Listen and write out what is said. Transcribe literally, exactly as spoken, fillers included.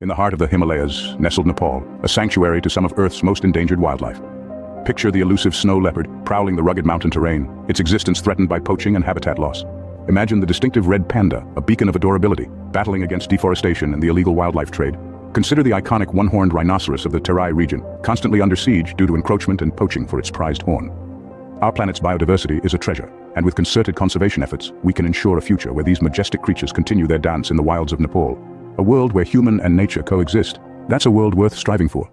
In the heart of the Himalayas, nestled Nepal, a sanctuary to some of Earth's most endangered wildlife. Picture the elusive snow leopard prowling the rugged mountain terrain, its existence threatened by poaching and habitat loss. Imagine the distinctive red panda, a beacon of adorability, battling against deforestation and the illegal wildlife trade. Consider the iconic one-horned rhinoceros of the Terai region, constantly under siege due to encroachment and poaching for its prized horn. Our planet's biodiversity is a treasure, and with concerted conservation efforts, we can ensure a future where these majestic creatures continue their dance in the wilds of Nepal. A world where human and nature coexist. That's a world worth striving for.